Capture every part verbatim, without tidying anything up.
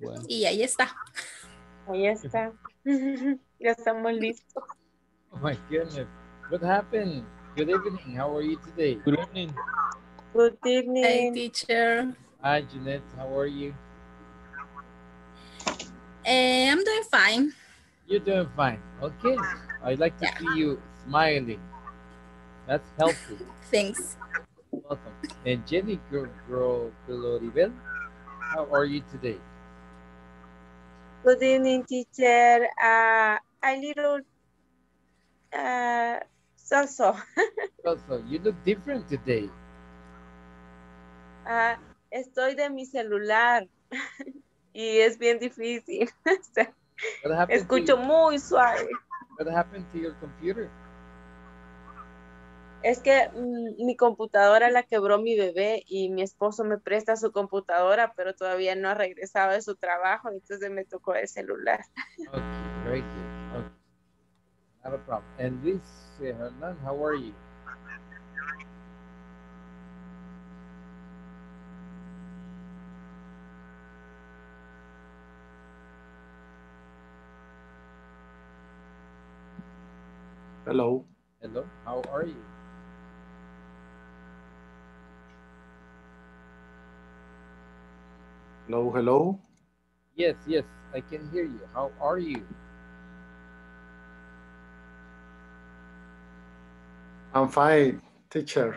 Bueno. Y ahí está. Ahí está. Ya estamos listos. Oh my goodness. What happened? Good evening. How are you today? Good evening. Good evening. Hey, teacher. Hi, Jeanette. How are you? Uh, I'm doing fine. You're doing fine. Okay. I'd like to yeah. see you smiling. That's healthy. Thanks. Welcome. And Jenny Gloribel, how are you today? Good evening, teacher. Uh, a little uh, so-so. So-so. You look different today. Uh, estoy de mi celular. Y es bien difícil. Escucho muy suave. What happened to your computer? Es que mm, mi computadora la quebró mi bebé y mi esposo me presta su computadora, pero todavía no ha regresado de su trabajo, entonces me tocó el celular. Okay, very good. Okay. Not a problem. And Luis Hernando, how are you? Hello. Hello, how are you? Hello, hello. Yes, yes, I can hear you. How are you? I'm fine, teacher.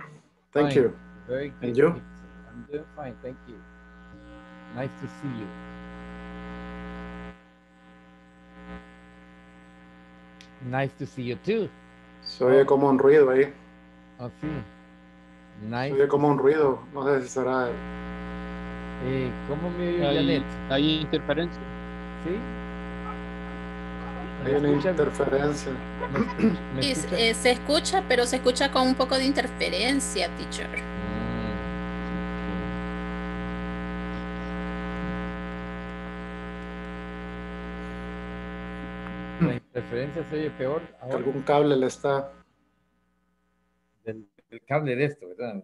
Thank fine. you. Very good. And you? I'm doing fine, thank you. Nice to see you. Nice to see you too. Se oye como un ruido ahí. Ah, sí. Nice. Se oye como un ruido. No sé si será... Eh, ¿Cómo me oye, Janet? Hay interferencia. ¿Sí? Hay una interferencia. ¿Me escucha? ¿Me escucha? Es, eh, se escucha, pero se escucha con un poco de interferencia, teacher. La interferencia se oye peor. Ahora. Algún cable le está... El, el cable de esto, ¿verdad?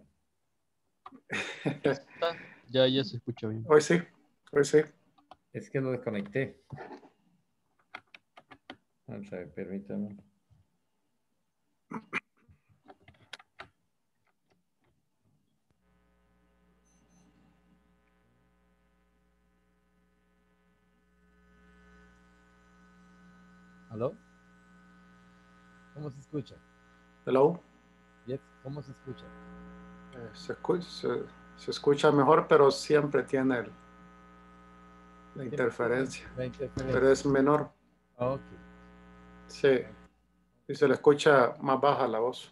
ya, ya se escucha bien. Hoy sí, hoy sí. Es que lo desconecté. Vamos a ver, permítame. Hello. ¿Cómo se escucha? Hello. Yes. ¿Cómo se escucha? Eh, se escucha, se, se escucha mejor, pero siempre tiene el, la, interferencia, la interferencia. Pero es menor. Oh, okay. Sí. Y se le escucha más baja la voz.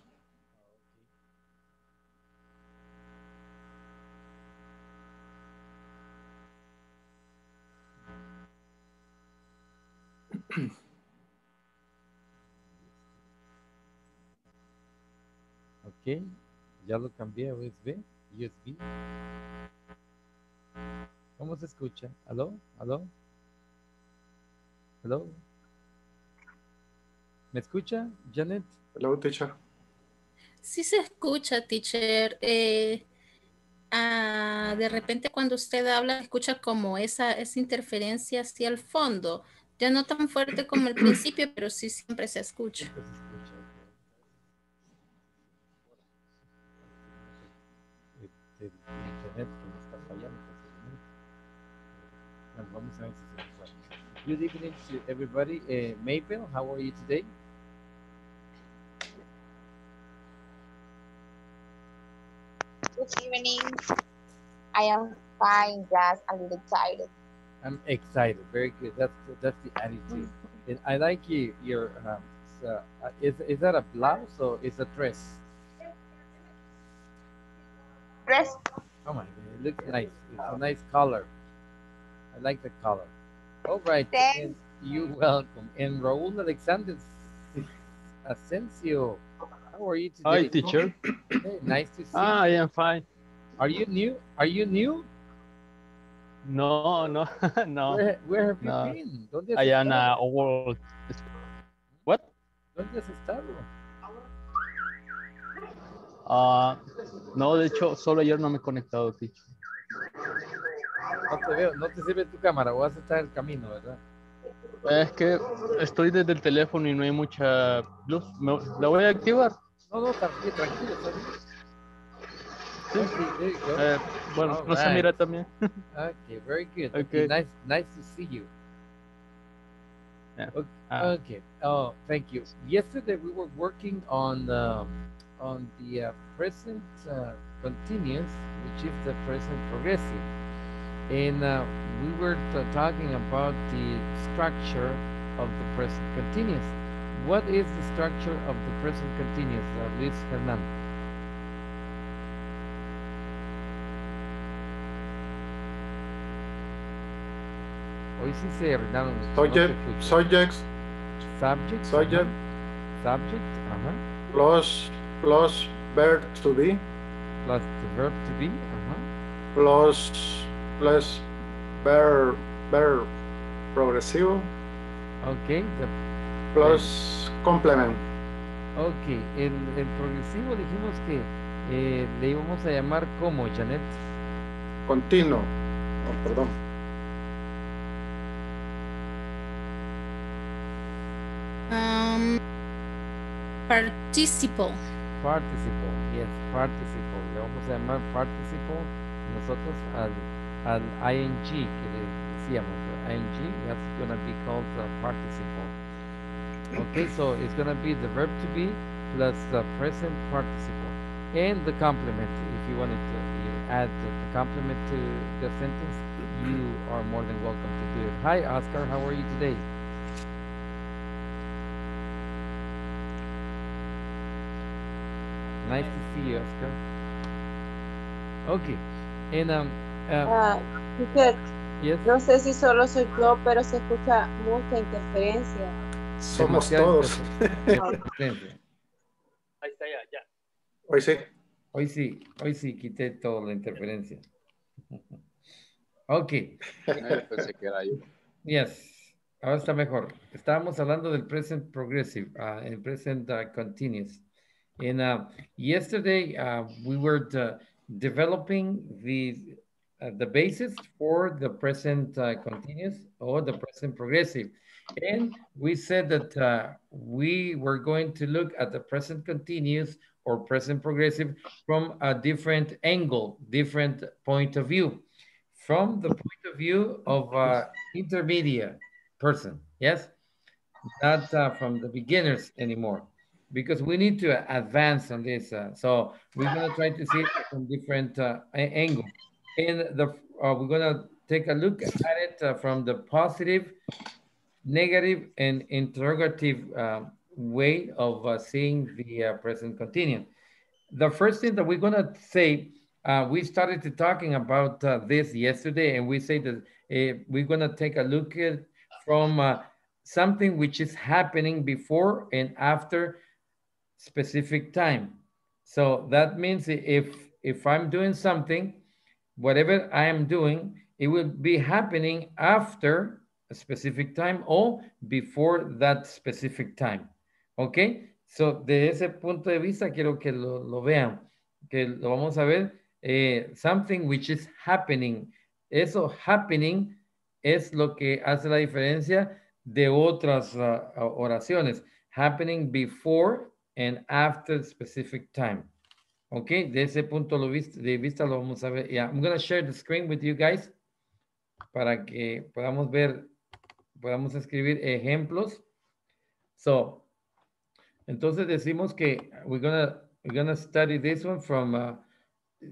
Okay, ya lo cambié a U S B. U S B. ¿Cómo se escucha? ¿Aló? ¿Aló? ¿Aló? ¿Me escucha, Janet? Hello, teacher. Sí se escucha, teacher. Eh, ah, de repente cuando usted habla, escucha como esa, esa interferencia hacia el fondo. Ya no tan fuerte como al principio, pero sí siempre se escucha. Good evening to everybody. Uh, Maple, how are you today? Good evening. I am fine, just a little tired. I'm excited. Very good. That's that's the attitude. And I like you. Your um, so, uh, is is that a blouse or is a dress? Dress. Oh my God! It looks nice. It's a nice color. I like the color. All right. Thanks. You're welcome. And Raul Alexander Asensio, how are you today? Hi, teacher. Hey, nice to see you. I am fine. Are you new? Are you new? No, no, no. Where, where have you no. been? ¿Dónde has I am an old. What? ¿Dónde has estado? Uh, no, de hecho, solo ayer no me he conectado, teacher. no te veo, no te sirve tu cámara, vas a estar en el camino, ¿verdad? Es que estoy desde el teléfono y no hay mucha luz. ¿Me, ¿La voy a activar? No, no, tranquilo, tranquilo. Sí. Okay, eh, bueno, oh, no right. se mira también. Okay, very good. Okay. Okay, nice, nice to see you. Yeah. Okay. Uh, okay. Oh, thank you. Yesterday we were working on um, on the uh, present uh, continuous, which is the present progressive, and uh, we were talking about the structure of the present continuous. What is the structure of the present continuous, uh, Luis Hernando? Hoy sí se arruinaron. Subject, no se subjects. Subject. Subject. Uh-huh. Subject. Uh-huh. Plus, plus verb to be. Plus the verb to be. Uh-huh. Plus, plus verb, verb progresivo. Okay. The, plus okay. complement. Okay. El, el progresivo dijimos que eh, le íbamos a llamar como, Jeanette. Continuo. Oh, perdón. Um, participle. Participle, yes, participle. Le vamos a llamar participle nosotros al, al ing que le decíamos. ing, that's going to be called uh, participle. Okay, so it's going to be the verb to be plus the present participle and the complement. If you wanted to you add the complement to the sentence, you are more than welcome to do it. Hi, Oscar, how are you today? Nice to see you, Oscar. Okay. And, um, uh, uh, teacher, yes? No sé si solo soy yo, pero se escucha mucha interferencia. Somos todos. Interferencia. Ahí está, ya, ya. Hoy sí. Hoy sí, hoy sí quité toda la interferencia. Ok. Pensé que era yo. Yes. Ahora está mejor. Estábamos hablando del present progressive, uh, el present uh, continuous. And uh, yesterday uh, we were de developing the uh, the basis for the present uh, continuous or the present progressive, and we said that uh, we were going to look at the present continuous or present progressive from a different angle, different point of view, from the point of view of an intermediate person. Yes, not uh, from the beginners anymore, because we need to advance on this. Uh, so we're gonna try to see it from different uh, angles. And the, uh, we're gonna take a look at it uh, from the positive, negative, and interrogative uh, way of uh, seeing the uh, present continuous. The first thing that we're gonna say, uh, we started to talking about uh, this yesterday, and we say that uh, we're gonna take a look at from uh, something which is happening before and after specific time. So that means if if I'm doing something, whatever I am doing, it will be happening after a specific time or before that specific time. Okay, so de ese punto de vista quiero que lo, lo vean, que lo vamos a ver, eh, something which is happening. Eso happening es lo que hace la diferencia de otras uh, oraciones. Happening before and after specific time. Okay, de ese punto de vista lo vamos a ver. Yeah, I'm going to share the screen with you guys para que podamos ver, podamos escribir ejemplos. So, entonces decimos que we're gonna we're gonna study this one from uh,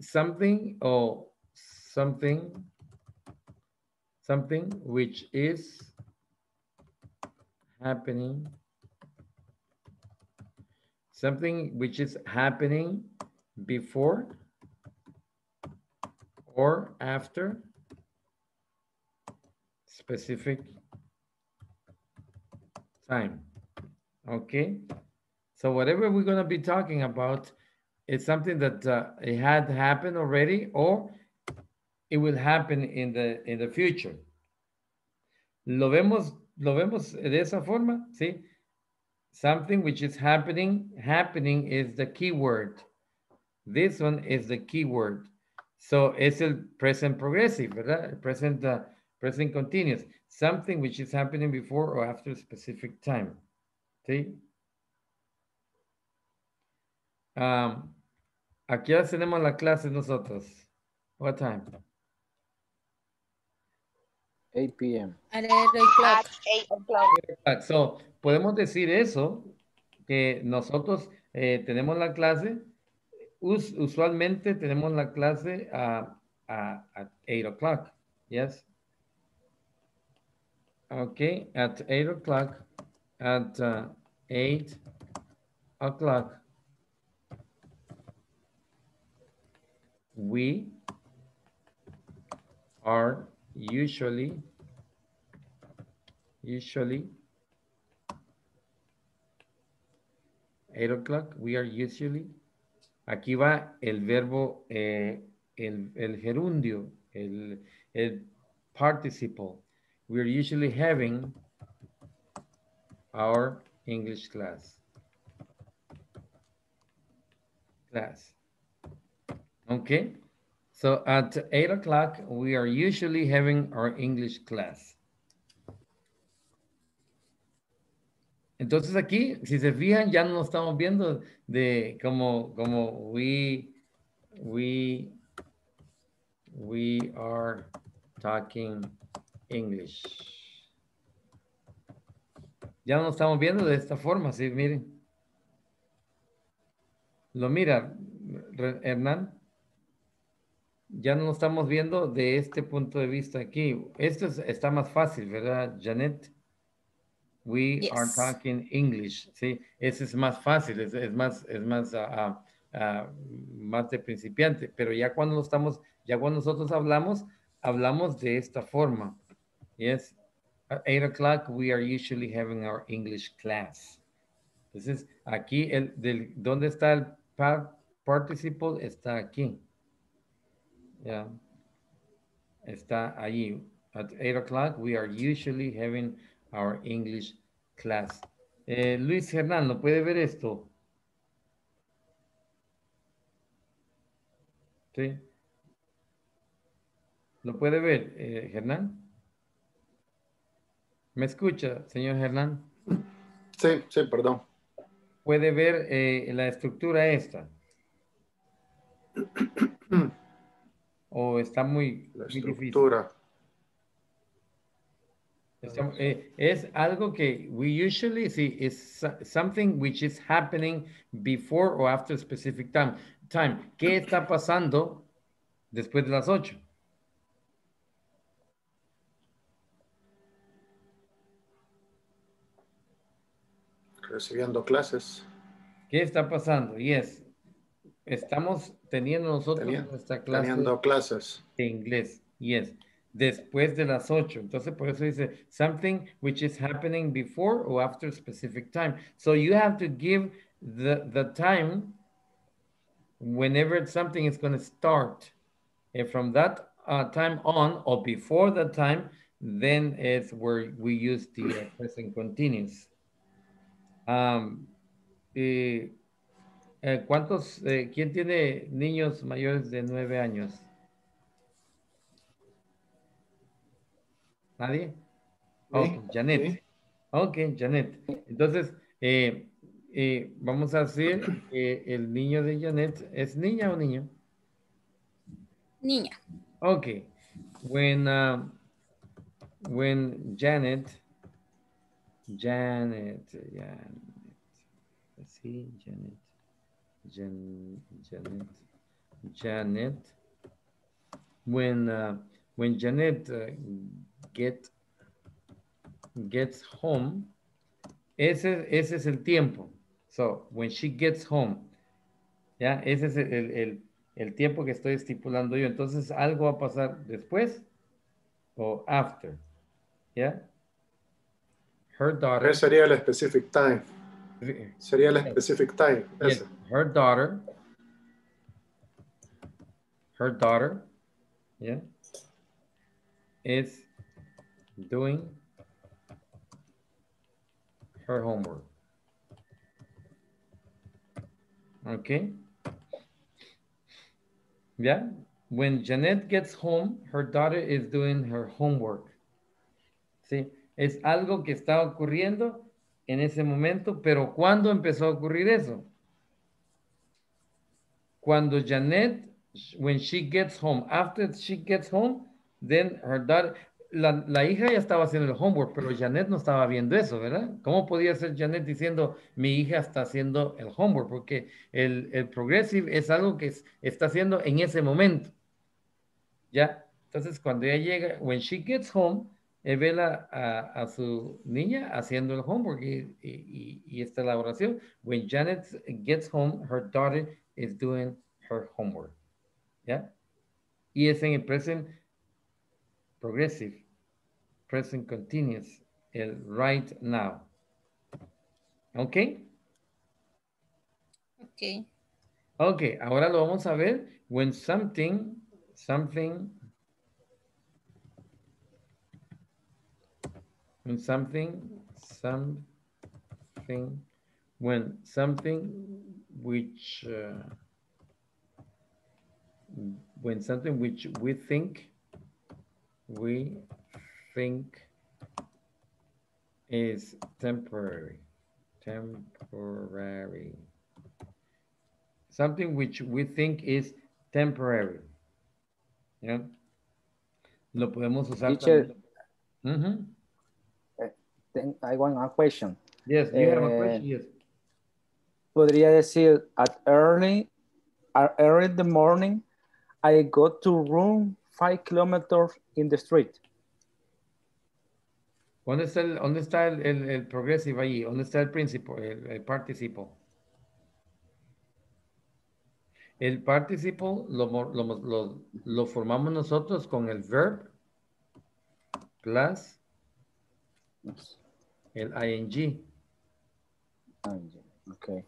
something or something something which is happening. Something which is happening before or after specific time. Okay. So whatever we're going to be talking about is something that uh, it had happened already or it will happen in the in the future. Lo vemos, lo vemos de esa forma, ¿sí? Something which is happening. Happening is the key word. This one is the key word. So it's a present progressive, ¿verdad? Present, uh, present continuous. Something which is happening before or after a specific time. ¿Sí? Um, ¿A qué hora tenemos la clase nosotros? What time? eight p m At eight o'clock. eight o'clock. So, podemos decir eso, que nosotros eh, tenemos la clase, us, usualmente tenemos la clase a eight o'clock. Yes. Okay, at eight o'clock. At uh, eight o'clock. We are usually usually eight o'clock. We are usually, aquí va el verbo, eh, el, el gerundio, el, el participle. We are usually having our English class class okay. So at eight o'clock, we are usually having our English class. Entonces aquí, si se fijan, ya no estamos viendo de como, como we, we, we are talking English. Ya no estamos viendo de esta forma, sí, miren. Lo mira, Hernán. Ya no estamos viendo de este punto de vista aquí. Esto es, está más fácil, ¿verdad, Jeanette? We yes. are talking English, ¿sí? Ese es más fácil, es, es más, es más, uh, uh, más de principiante. Pero ya cuando estamos, ya cuando nosotros hablamos, hablamos de esta forma. Yes, at eight o'clock we are usually having our English class. Entonces, aquí, el, del, ¿dónde está el participle? Está aquí. Yeah, está allí. At eight o'clock, we are usually having our English class. Eh, Luis Hernando, ¿puede ver esto? ¿Sí? ¿Lo puede ver, eh, Hernán? ¿Me escucha, señor Hernán? Sí, sí, perdón. ¿Puede ver eh, la estructura esta? ¿O está muy, la muy estructura. Difícil? Está, eh, es algo que we usually see is something which is happening before or after a specific time. time. ¿Qué está pasando después de las ocho? Recibiendo clases. ¿Qué está pasando? Yes. Estamos teniendo nosotros Tenía, nuestra clase teniendo clases de inglés. Yes. Después de las ocho. Entonces, por eso dice something which is happening before or after a specific time. So you have to give the, the time whenever something is going to start. And from that uh, time on or before that time, then it's where we use the uh, present continuous. Um, eh, Eh, ¿Cuántos, eh, quién tiene niños mayores de nueve años? ¿Nadie? Ok, sí. Jeanette. Sí. Ok, Jeanette. Entonces, eh, eh, vamos a decir que el niño de Jeanette, ¿es niña o niño? Niña. Ok. When, uh, when Jeanette, Jeanette, Jeanette, sí, Jeanette. Jan, Jeanette, Jeanette, when uh, when Jeanette uh, get gets home, ese ese es el tiempo. So when she gets home, ya, ese es el, el, el tiempo que estoy estipulando yo. Entonces algo va a pasar después o after, ya. Her daughter. ¿Qué sería el specific time? Sería el specific time. Yes. Her daughter. Her daughter. Yeah. Is doing her homework. Okay. Yeah. When Jeanette gets home, her daughter is doing her homework. ¿Sí? Es algo que está ocurriendo en ese momento, pero ¿cuándo empezó a ocurrir eso? Cuando Jeanette, when she gets home, after she gets home, then her daughter, la, la hija ya estaba haciendo el homework, pero Jeanette no estaba viendo eso, ¿verdad? ¿Cómo podía ser Jeanette diciendo, mi hija está haciendo el homework? Porque el, el progressive es algo que es, está haciendo en ese momento. ¿Ya? Entonces, cuando ella llega, when she gets home, él ve la, a, a su niña haciendo el homework y, y, y esta elaboración. When Janet gets home, her daughter is doing her homework. ¿Ya? Y es en el present progressive, present continuous, el right now. ¿Ok? Ok. Ok, ahora lo vamos a ver. When something, something... When something, something, when something which, uh, when something which we think, we think is temporary, temporary. Something which we think is temporary. Yeah. Lo podemos usar. Teacher. Mm-hmm. Then I want a question. Yes, you have a question, yes. Podría decir, at early, at early in the morning, I go to room five kilometers in the street. ¿Dónde está el, dónde está el, el, el progresivo ahí? ¿Dónde está el principio, el, el participo? El participo lo, lo, lo, lo formamos nosotros con el verb plus el ing. Okay.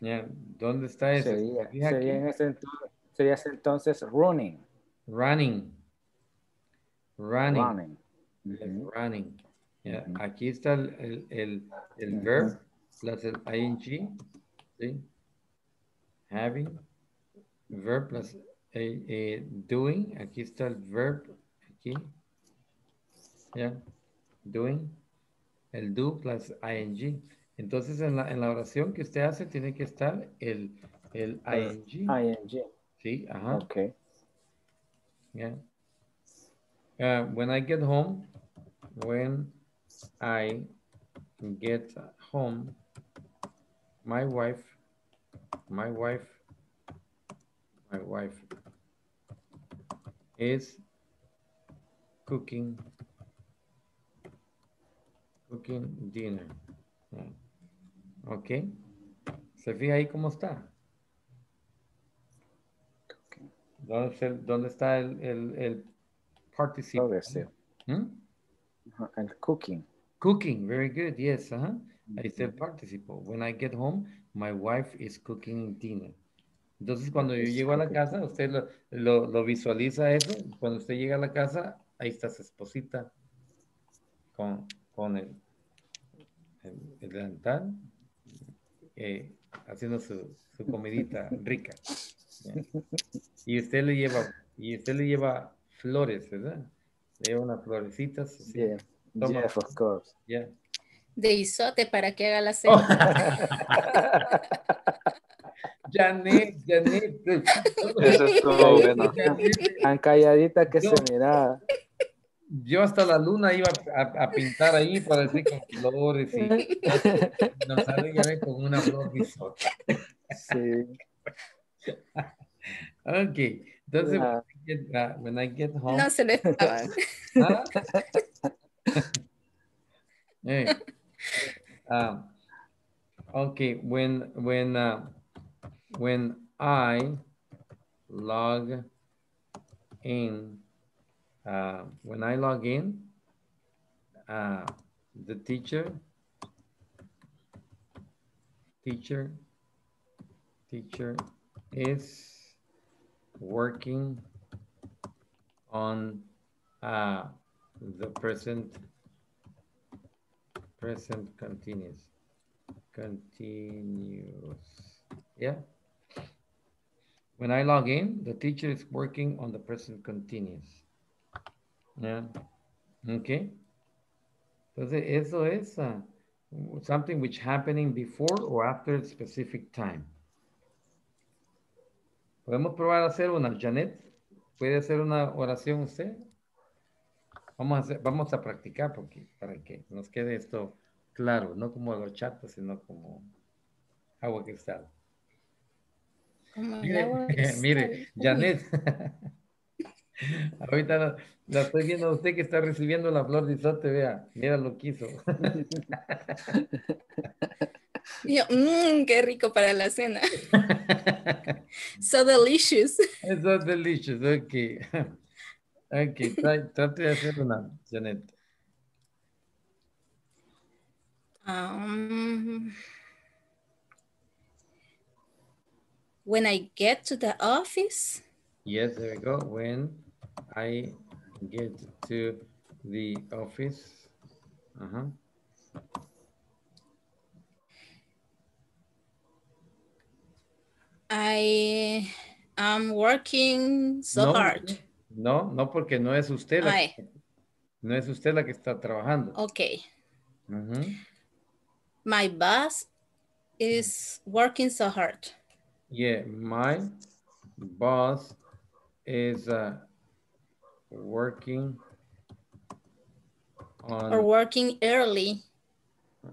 Yeah. ¿Dónde está eso? Sería, sería, en ese entonces, sería entonces running. Running. Running. Running. Yes, mm-hmm. Running. Yeah. Mm-hmm. Aquí está el, el, el, el mm-hmm. verb plus el ing. ¿Sí? Having. Verb plus eh, eh, doing. Aquí está el verb. Aquí. Yeah. Doing. El do plus ing. Entonces, en la, en la oración que usted hace, tiene que estar el, el ing. ing. Sí, ajá. Ok. Yeah. Uh, when I get home, when I get home, my wife, my wife, my wife is cooking. Cooking dinner. Ok. ¿Se fija ahí cómo está? ¿Dónde, es el, dónde está el, el, el participo? ¿Mm? El cooking. Cooking. Very good. Yes. Uh -huh. Ahí está el participo. When I get home, my wife is cooking dinner. Entonces, cuando yo llego a la casa, usted lo, lo, lo visualiza eso. Cuando usted llega a la casa, ahí está su esposita con... con el, el, el delantal, eh, haciendo su, su comidita rica. ¿Sí? Y usted le lleva, y usted le lleva flores, ¿verdad? Le lleva unas florecitas. ¿Sí? Yeah. Toma. Yeah, of course. Yeah. De isote para que haga la cena. Oh. Janet, Janet. Eso es todo bueno. Tan calladita que no se miraba. Yo hasta la luna iba a, a pintar ahí para decir con flores y nos sale ya ver con una flor risota. Sí. Ok. Entonces, yeah. when, I get, uh, when I get home. No se lo estaban. ¿Ah? Hey. um, ok. When, when, uh, when I log in. Uh, when I log in, uh, the teacher, teacher, teacher is working on uh, the present, present continuous, continuous, yeah. When I log in, the teacher is working on the present continuous. Yeah. Okay. Entonces, eso es uh, something which happening before or after a specific time. Podemos probar hacer una. Jeanette, ¿puede hacer una oración usted? Vamos a, hacer, vamos a practicar porque, para que nos quede esto claro, no como los chatos, sino como agua cristal. Como mire, agua cristal. Mire, Jeanette, ahorita la, la estoy viendo a usted que está recibiendo la flor de izote, vea, mira lo que hizo. Yo, mmm, qué rico para la cena. So delicious. It's so delicious, okay. Okay, trate de hacer una, Jeanette. Um, when I get to the office. Yes, there we go. When I get to the office. Uh-huh. I am working so no, hard. No, no, porque no es usted la Ay. que, no es usted la que está trabajando. Okay. Uh-huh. My boss is working so hard. Yeah, my boss is uh, working on... Or working early.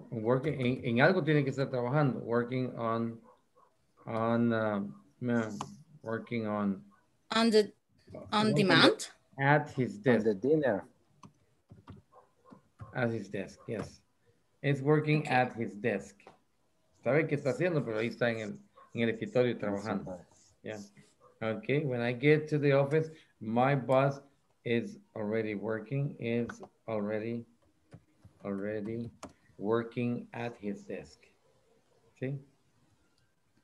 Working en, en algo tiene que estar trabajando. Working on... on uh, working on on the on demand at his desk, the dinner at his desk. Yes, it's working at his desk. Sabe que está haciendo, pero ahí está en el en el escritorio trabajando. Yeah. Okay. When I get to the office, my boss is already working. Is already already working at his desk. See.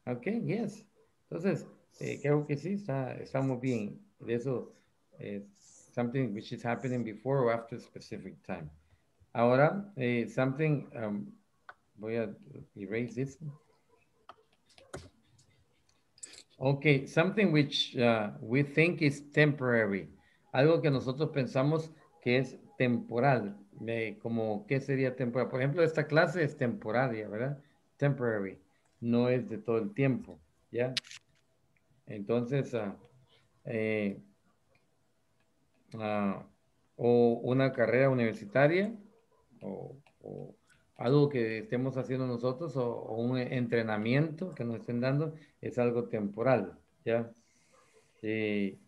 Ok, yes. Entonces, eh, creo que sí, está, está muy bien. De eso, eh, something which is happening before or after a specific time. Ahora, eh, something, um, voy a erase this. Ok, something which uh, we think is temporary. Algo que nosotros pensamos que es temporal. Eh, como, ¿qué sería temporal? Por ejemplo, esta clase es temporaria, ¿verdad? Temporary. No es de todo el tiempo, ¿ya? Entonces, uh, eh, uh, o una carrera universitaria, o, o algo que estemos haciendo nosotros, o, o un entrenamiento que nos estén dando, es algo temporal, ¿ya? Eh,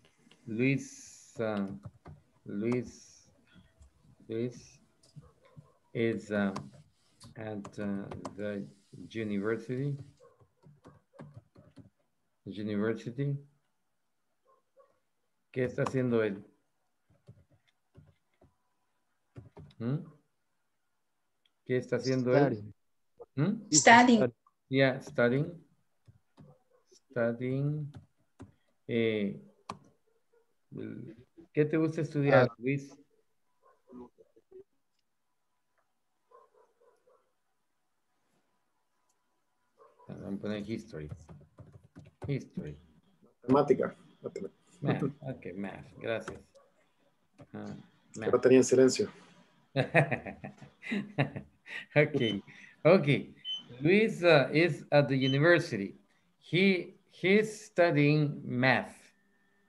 Luis, uh, Luis, Luis, is uh, at uh, the University, University, ¿qué está haciendo él? ¿Mm? ¿Qué está haciendo studying. él? ¿Mm? Studying. Yeah, studying. Studying. Eh, ¿Qué te gusta estudiar, uh, Luis? I'm putting history. History. Matemática. Math. Okay, math. Gracias. Uh, math. Pero tenía en silencio. Okay. Okay. Luis uh, is at the university. He he's studying math.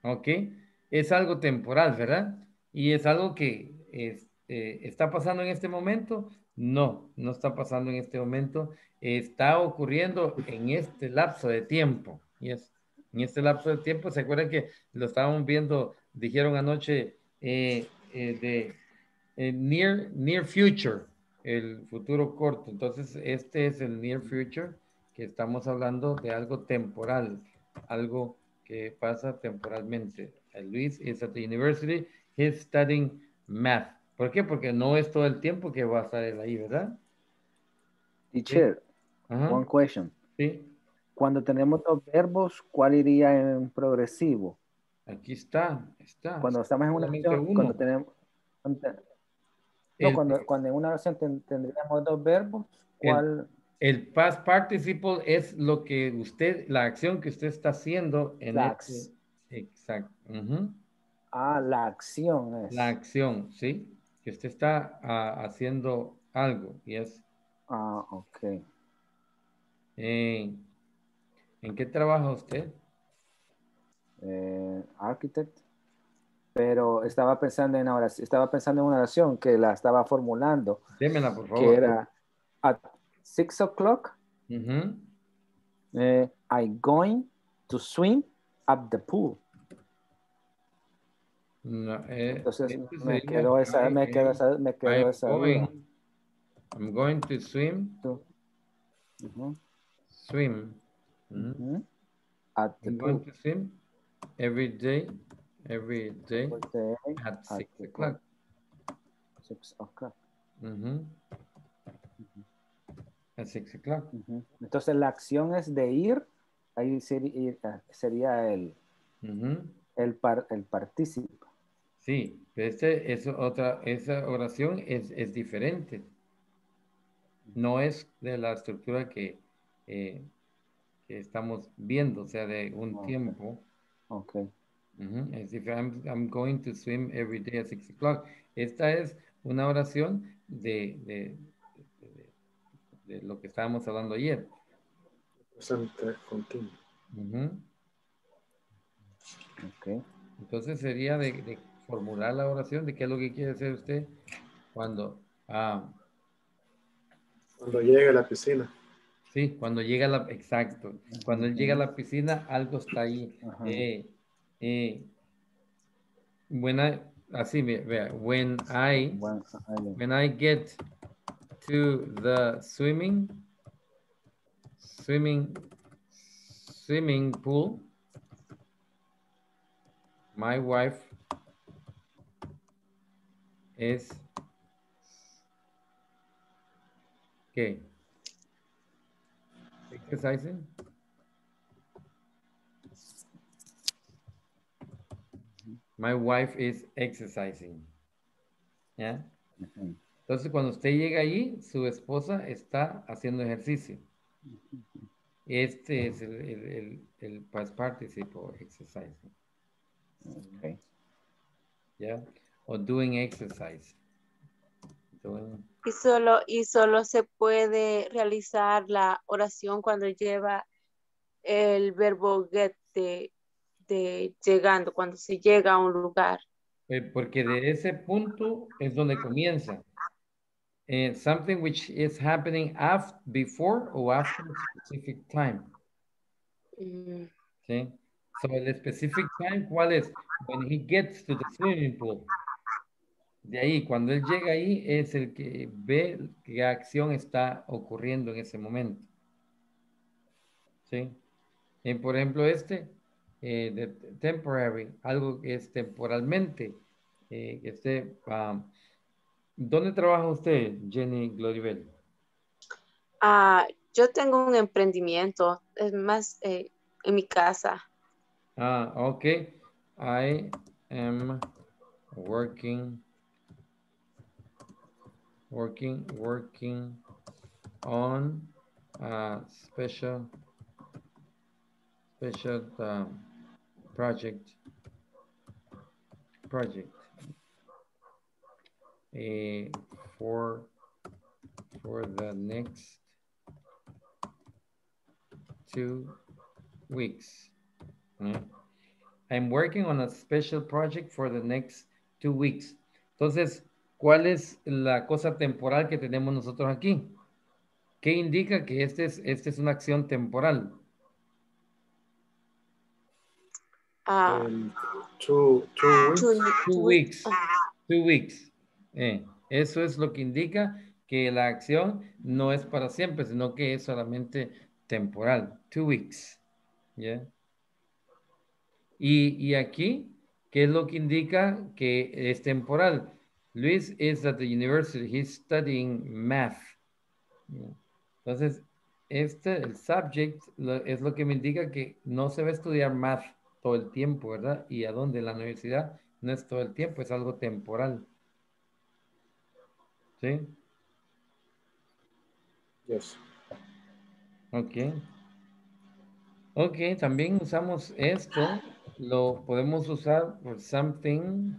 Okay. Es algo temporal, ¿verdad? Y es algo que es, eh, está pasando en este momento. No, no está pasando en este momento. Está ocurriendo en este lapso de tiempo. Yes. En este lapso de tiempo, ¿se acuerdan que lo estábamos viendo? Dijeron anoche eh, eh, de eh, near, near future, el futuro corto. Entonces, este es el near future, que estamos hablando de algo temporal, algo que pasa temporalmente. Luis is at the university, he's studying math. ¿Por qué? Porque no es todo el tiempo que va a estar él ahí, ¿verdad? Teacher, sí. uh-huh. one question. Sí. Cuando tenemos dos verbos, ¿cuál iría en progresivo? Aquí está, está. Cuando estamos en una oración, cuando tenemos... Cuando, no, el, cuando, cuando en una oración ten, tendríamos dos verbos, ¿cuál El past participle es lo que usted, la acción que usted está haciendo. En la acción. Exacto. Uh-huh. Ah, la acción es. La acción, sí. Que usted está uh, haciendo algo, yes. Ah, ok. Eh, ¿En qué trabaja usted? Eh, arquitecto. Pero estaba pensando en ahora, estaba pensando en una oración que la estaba formulando. Démela, por favor. Que era at six o'clock. Uh-huh. eh, I'm going to swim at the pool. No, eh, entonces me quedó esa, me quedó esa, me quedó esa. Going, I'm going to swim. To, uh-huh. Swim. Uh-huh. Uh-huh. At the I'm pool. Going to swim every day. Every day, every day at six o'clock. Six o'clock. Mm-hmm. Mm-hmm. At six o'clock. Mm-hmm. Entonces la acción es de ir, ahí sería, sería el, mm-hmm. el, par, el partícipe. Sí, pero este, es otra, esa oración es, es diferente. No es de la estructura que, eh, que estamos viendo, o sea, de un okay. tiempo. Ok. Uh-huh. As if I'm, I'm going to swim every day at six o'clock. Esta es una oración de, de, de, de lo que estábamos hablando ayer. Presente continuo. Uh-huh. Okay. Entonces sería de, de formular la oración de qué es lo que quiere hacer usted cuando... Ah, cuando llegue a la piscina. Sí, cuando llega a la... Exacto. Cuando él llega a la piscina, algo está ahí. Uh-huh. eh, Eh, when I, así, vea, when I, when I get to the swimming, swimming, swimming pool, my wife is, okay, exercising. My wife is exercising. ¿Ya? Uh-huh. Entonces, cuando usted llega allí, su esposa está haciendo ejercicio. Este es el, el, el, el past participle, exercising. Okay. ¿Ya? O doing exercise. Doing... Y, solo, y solo se puede realizar la oración cuando lleva el verbo get de... De llegando, cuando se llega a un lugar. Eh, porque de ese punto es donde comienza. Eh, something which is happening after, before or after a specific time. Mm. ¿Sí? So, el specific time, ¿cuál es? When he gets to the swimming pool. De ahí, cuando él llega ahí, es el que ve qué acción está ocurriendo en ese momento. ¿Sí? Eh, por ejemplo, este... Eh, de temporary, algo que es temporalmente. Eh, que esté, um, ¿dónde trabaja usted, Jenny Gloribel? Ah, yo tengo un emprendimiento, es más eh, en mi casa. Ah, ok. I am working, working, working on a special, special um, Project, project eh, for for the next two weeks. ¿Eh? I'm working on a special project for the next two weeks. Entonces, ¿cuál es la cosa temporal que tenemos nosotros aquí? ¿Qué indica que este es, este es una acción temporal? Uh, um, two, two weeks. Two, two weeks. Two weeks. Eh, eso es lo que indica que la acción no es para siempre, sino que es solamente temporal. Two weeks. Yeah. Y, y aquí, ¿qué es lo que indica que es temporal? Luis is at the university. He's studying math. Yeah. Entonces, este, el subject, lo, es lo que me indica que no se va a estudiar math todo el tiempo, ¿verdad? Y a dónde la universidad no es todo el tiempo, es algo temporal. ¿Sí? Yes. Ok. Ok, también usamos esto. Lo podemos usar por something.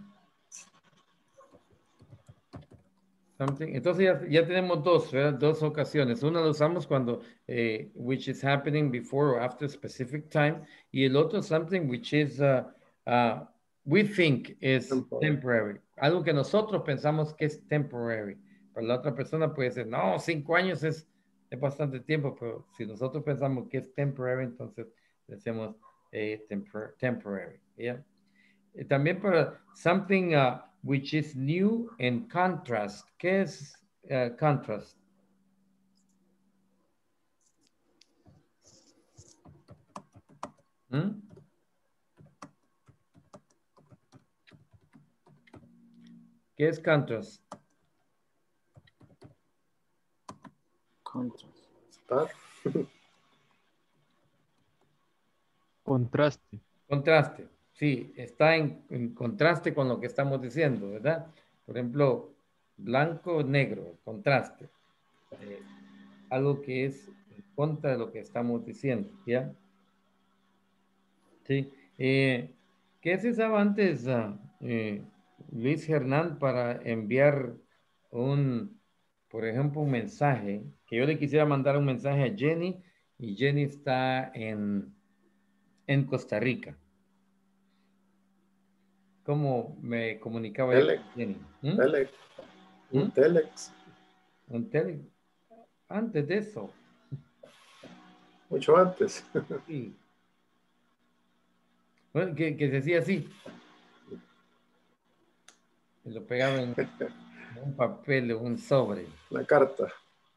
Something. Entonces ya, ya tenemos dos, ¿verdad? Dos ocasiones. Una lo usamos cuando, eh, which is happening before or after a specific time. Y el otro something which is, uh, uh, we think is temporary. temporary. Algo que nosotros pensamos que es temporary. Para la otra persona puede ser, no, cinco años es, es bastante tiempo, pero si nosotros pensamos que es temporary, entonces decimos eh, tempor temporary. Yeah. Eh, también para something uh, which is new and contrast. ¿Qué es uh, contrast? ¿Mm? ¿Qué es contrast? Contraste. Contraste, sí, está en, en contraste con lo que estamos diciendo, ¿verdad? Por ejemplo, blanco, negro, contraste. Eh, algo que es en contra de lo que estamos diciendo, ¿ya? Sí. Eh, ¿Qué se usaba antes, eh, Luis Hernán, para enviar un... Por ejemplo, un mensaje, que yo le quisiera mandar un mensaje a Jenny, y Jenny está en, en Costa Rica. ¿Cómo me comunicaba yo con Jenny? ¿Mm? Telex. ¿Mm? Un telex. Un telex. Antes de eso. Mucho antes. Sí. Bueno, que, que se decía así. Se lo pegaba en... un papel, un sobre. La carta.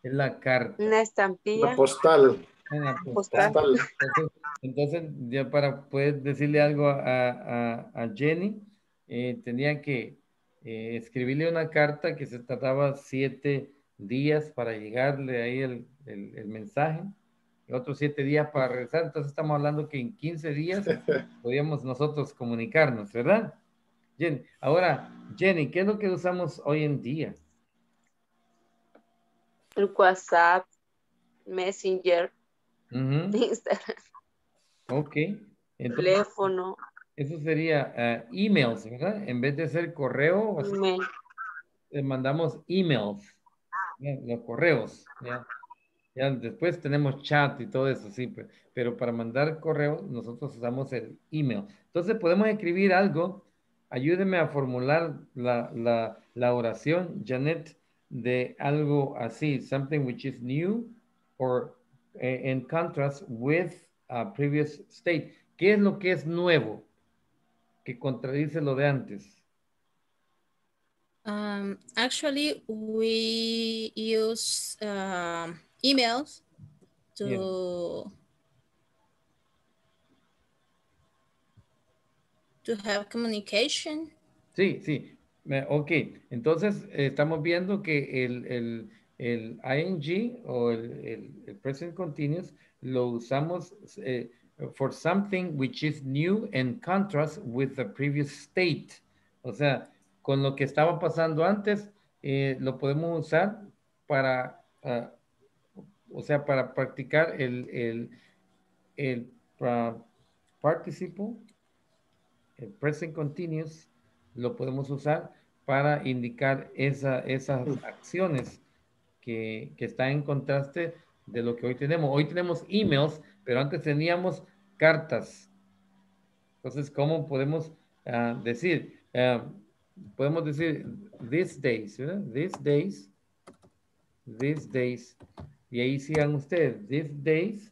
Es la carta. Una estampilla. La postal. Una postal. postal. Entonces, entonces, ya para poder decirle algo a, a, a Jenny, eh, tenía que eh, escribirle una carta que se tardaba siete días para llegarle ahí el, el, el mensaje. Y otros siete días para regresar. Entonces, estamos hablando que en quince días podíamos nosotros comunicarnos, ¿verdad? Jenny, ahora, Jenny, ¿qué es lo que usamos hoy en día? El WhatsApp, Messenger, uh-huh. Instagram. Ok. Entonces, teléfono. Eso sería uh, emails, ¿verdad? En vez de ser correo, email. Le mandamos emails, ¿ya? Los correos. ¿Ya? Ya después tenemos chat y todo eso, sí, pero, pero para mandar correo nosotros usamos el email. Entonces podemos escribir algo. Ayúdeme a formular la, la, la oración, Jeanette, de algo así. Something which is new or uh, in contrast with a previous state. ¿Qué es lo que es nuevo? Que contradice lo de antes. Um, actually, we use uh, emails to... Yeah. To have communication. Sí, sí. Ok. Entonces, eh, estamos viendo que el, el, el I N G o el, el, el present continuous lo usamos eh, for something which is new and contrast with the previous state. O sea, con lo que estaba pasando antes, eh, lo podemos usar para, uh, o sea, para practicar el, el, el uh, participle. El present continuous lo podemos usar para indicar esa, esas acciones que, que están en contraste de lo que hoy tenemos. Hoy tenemos emails, pero antes teníamos cartas. Entonces, ¿cómo podemos uh, decir? Uh, podemos decir these days, ¿verdad? These days, these days. Y ahí sigan ustedes, these days.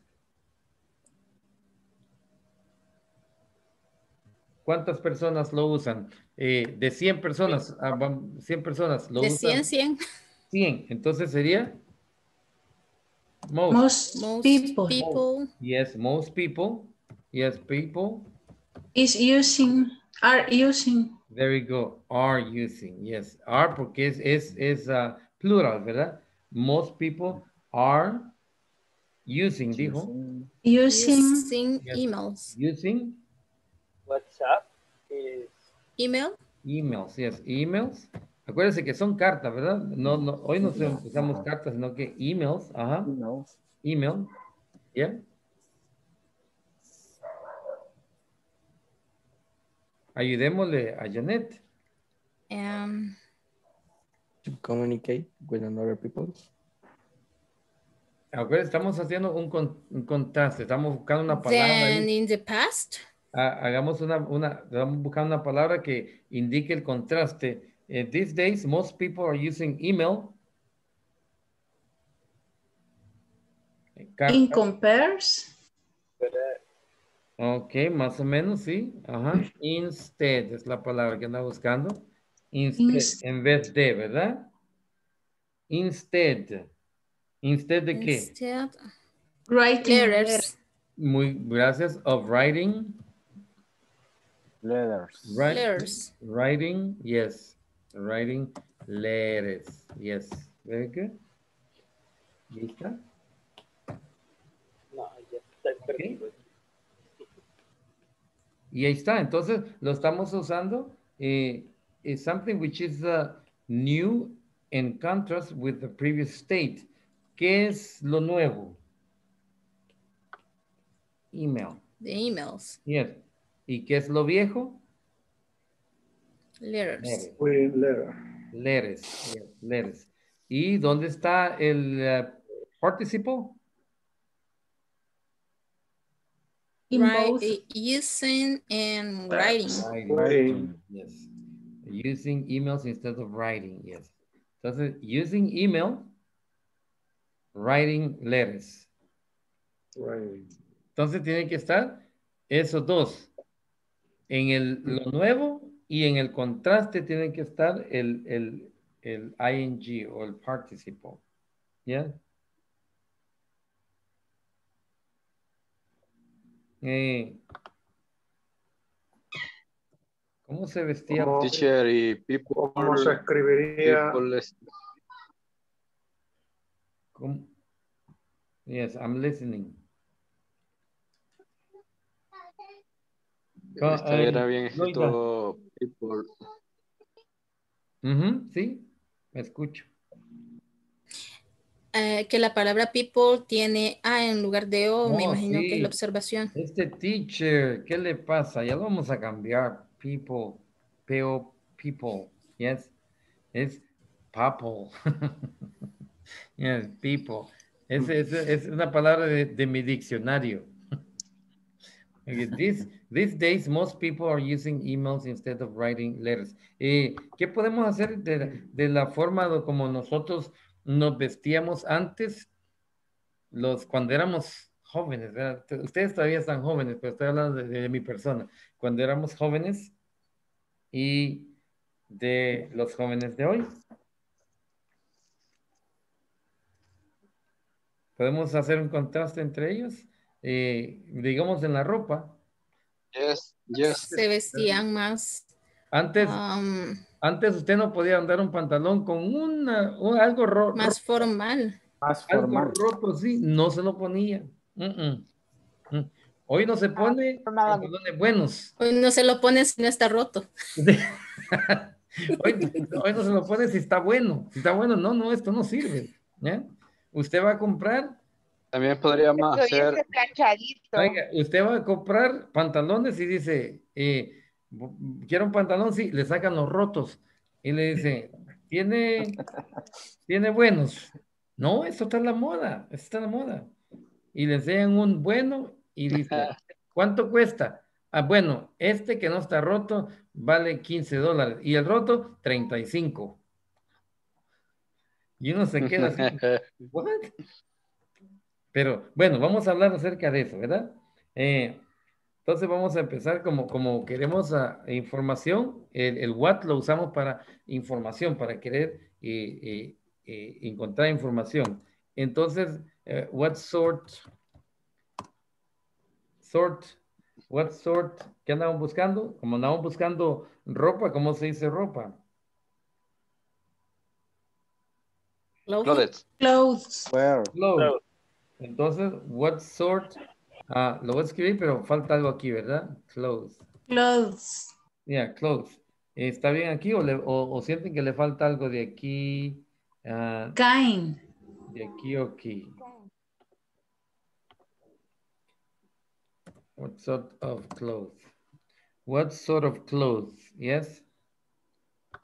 ¿Cuántas personas lo usan? Eh, de cien personas. cien personas lo de usan. De cien, cien. cien. Entonces sería most. Most, most people. people. Yes, most people. Yes, people. Is using, are using. There we go. Are using. Yes, are porque es, es, es uh, plural, ¿verdad? Most people are using, dijo. Using, using yes. Emails. Using. WhatsApp is... Email. Emails, yes, emails. Acuérdense que son cartas, ¿verdad? No, no, hoy no usamos cartas, sino que emails. Ajá. Emails. Email. Yeah. Ayudémosle a Jeanette. Um, to communicate with another people. Okay, estamos haciendo un, con, un contraste. Estamos buscando una palabra. Then ahí. In the past. Ah, hagamos una, una, estamos buscando una palabra que indique el contraste. Uh, these days, most people are using email. In compares. Ok, más o menos, sí. Ajá. Instead es la palabra que anda buscando. Instead, Inst en vez de, ¿verdad? Instead. ¿Instead de qué? Instead. Writing errors. Muy, gracias. Of writing. Letters. Right, letters. Writing, yes. Writing letters, yes. Very good. ¿Lista? No, ya está perdido. Okay. Y ahí está. Entonces, lo estamos usando. Eh, it's something which is uh, new in contrast with the previous state. ¿Qué es lo nuevo? Email. The emails. Yes. ¿Y qué es lo viejo? Letters. Letters. Letters. Letters. Yes. Letters. ¿Y dónde está el uh, participle? Right, using and writing. Writing. Writing. Yes. Using emails instead of writing. Yes. Entonces, using email, writing letters. Right. Entonces, tienen que estar esos dos. En el, lo nuevo y en el contraste tienen que estar el, el, el I N G o el participle. Yeah. Eh, ¿Cómo se vestía? ¿Cómo, teacher, y people, ¿cómo se escribiría? ¿Cómo? Yes, I'm listening. Esta era bien escrito, people. Uh-huh, sí, me escucho. Uh, que la palabra people tiene A en lugar de O, oh, me imagino sí. Que es la observación. Este teacher, ¿qué le pasa? Ya lo vamos a cambiar. People, peo, people, yes, es papo, yes, people. Es, es, es una palabra de, de mi diccionario. Okay, this, these days, most people are using emails instead of writing letters. Eh, ¿Qué podemos hacer de, de la forma de, como nosotros nos vestíamos antes, los cuando éramos jóvenes, ¿verdad? Ustedes todavía están jóvenes, pero estoy hablando de, de mi persona, cuando éramos jóvenes y de los jóvenes de hoy? ¿Podemos hacer un contraste entre ellos? Eh, digamos en la ropa. Yes, yes. Se vestían más. Antes... Um, Antes usted no podía andar un pantalón con una, un, algo rojo. Más formal. Más formal. Algo rojo, sí, no se lo ponía. Uh -uh. Uh. Hoy no se pone pantalones buenos. Hoy no se lo pone si no está roto. hoy, hoy no se lo pone si está bueno. Si está bueno, no, no, esto no sirve. ¿Eh? Usted va a comprar. También podríamos hacer. Oiga, usted va a comprar pantalones y dice... Eh, quiero un pantalón, sí, le sacan los rotos y le dice, tiene tiene buenos, no, esto está en la moda, esto está en la moda, y le enseñan un bueno y dice, ¿cuánto cuesta? Ah, bueno, este que no está roto vale quince dólares y el roto treinta y cinco, y uno se queda así, ¿what? Pero bueno, vamos a hablar acerca de eso, ¿verdad? eh Entonces vamos a empezar como, como queremos a, a información. El, el what lo usamos para información, para querer eh, eh, eh, encontrar información. Entonces, eh, what sort, sort, what sort, ¿qué andamos buscando? Como andamos buscando ropa, ¿cómo se dice ropa? Clothes. Clothes. Clothes. Clothes. Entonces, what sort... Ah, lo voy a escribir, pero falta algo aquí, ¿verdad? Clothes. Clothes. Yeah, clothes. ¿Está bien aquí o, le, o, o sienten que le falta algo de aquí? Uh, kind. De aquí o aquí. What sort of clothes? What sort of clothes? Yes?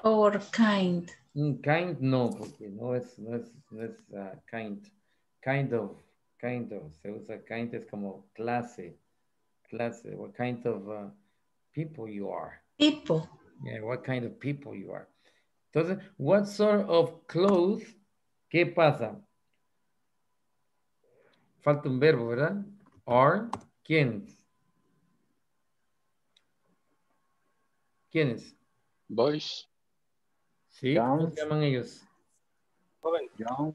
Or kind. Mm, kind, no. Okay, no, it's, it's, it's uh, kind. Kind of, kind of. Se usa kind es como clase. Clase, what kind of uh, people you are. People. Yeah, what kind of people you are. Entonces, what sort of clothes? ¿Qué pasa? Falta un verbo, ¿verdad? Are, ¿quiénes? ¿Quiénes? Boys. Sí, ¿cómo se llaman ellos?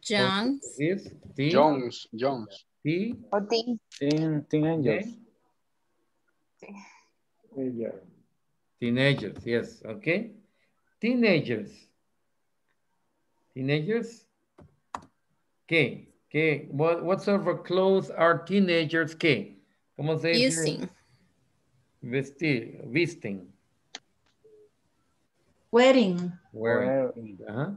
Jones. Jones. Jones. Sí. Teenagers. Teenagers, yes, okay. Teenagers. Teenagers. ¿Qué? ¿Qué? What, what sort of clothes are teenagers? ¿Qué? ¿Cómo se dice? Using. Vestir, visting. Wearing. Wearing. Uh-huh.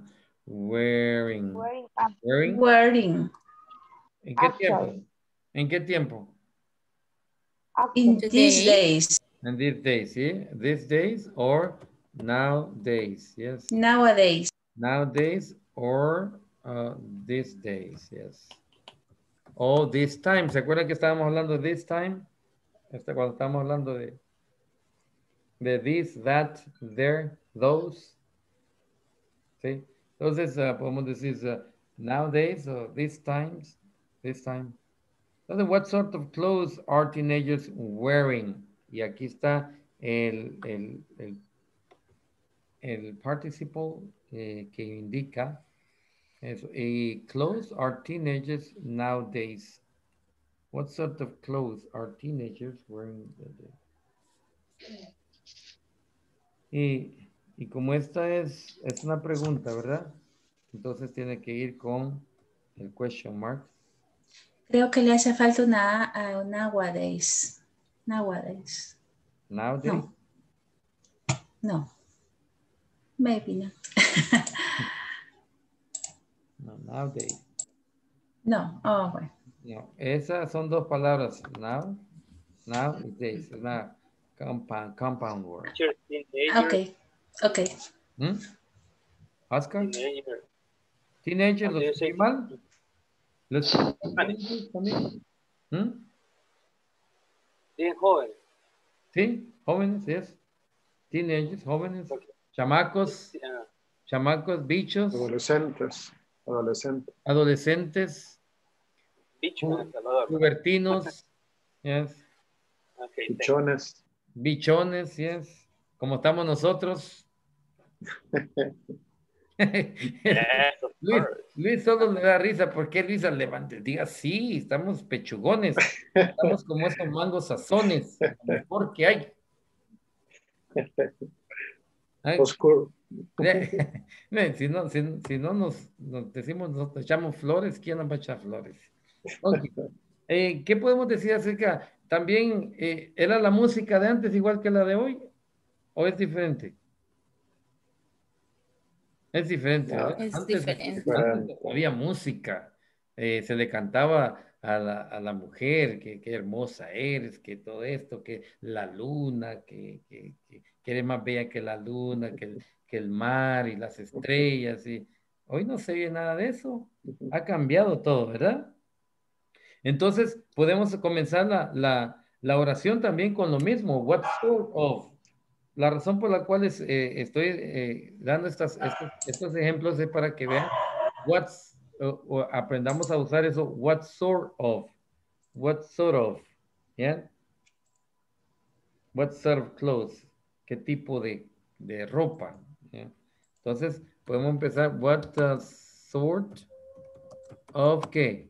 Wearing. Wearing. Wearing. Wearing. ¿En qué Actually. tiempo? ¿En qué tiempo? In these days. In these days, ¿sí? These days or nowadays, yes. Nowadays. Nowadays or uh, these days, yes. Oh, this time. ¿Se acuerdan que estábamos hablando de this time? Este, cuando estábamos hablando de, de this, that, there, those. ¿Sí? Entonces, uh, podemos decir uh, nowadays or these times, this time. Entonces, what sort of clothes are teenagers wearing? Y aquí está el, el, el, el participle eh, que indica es, eh, clothes are teenagers nowadays. What sort of clothes are teenagers wearing? Y, y como esta es, es una pregunta, ¿verdad? Entonces tiene que ir con el question mark. Creo que le hace falta una uh, nowadays. Nowadays. Nowadays? No. No. Maybe not. No, nowadays. No, oh, bueno. No, esas son dos palabras. Now, nowadays. Es una compound, compound word. Okay, okay. ¿Mm? Oscar? Teenager. Teenager, ¿lo escribí mal? Los teenagers también. ¿Mm? Bien jóvenes. Sí, jóvenes, yes. Teenagers, jóvenes, okay. chamacos, yeah. chamacos, bichos. Adolescentes. Adolescentes. Adolescentes. Bichos. Cubertinos. Yes. Okay, bichones. Bichones, yes. Como estamos nosotros. Luis, Luis solo le da risa. ¿Por qué Luis al levante? Diga, sí, estamos pechugones. Estamos como estos mangos sazones. ¿Por qué hay? Ay, oscuro. Si no, si, si no nos, nos decimos, nos echamos flores, ¿quién nos va a echar flores? Okay. Eh, ¿Qué podemos decir acerca? También, eh, ¿era la música de antes igual que la de hoy? ¿O es diferente? Es diferente, no, es antes, diferente. Antes había música, eh, se le cantaba a la, a la mujer que, que hermosa eres, que todo esto, que la luna, que, que, que eres más bella que la luna, que el, que el mar y las estrellas. Y hoy no se ve nada de eso, ha cambiado todo, ¿verdad? Entonces podemos comenzar la, la, la oración también con lo mismo, what sort of. La razón por la cual es, eh, estoy eh, dando estas, estos, estos ejemplos es para que vean what's, uh, uh, aprendamos a usar eso, what sort of, what sort of, yeah? What sort of clothes, qué tipo de, de ropa, yeah? Entonces podemos empezar, what uh, sort of, ¿qué?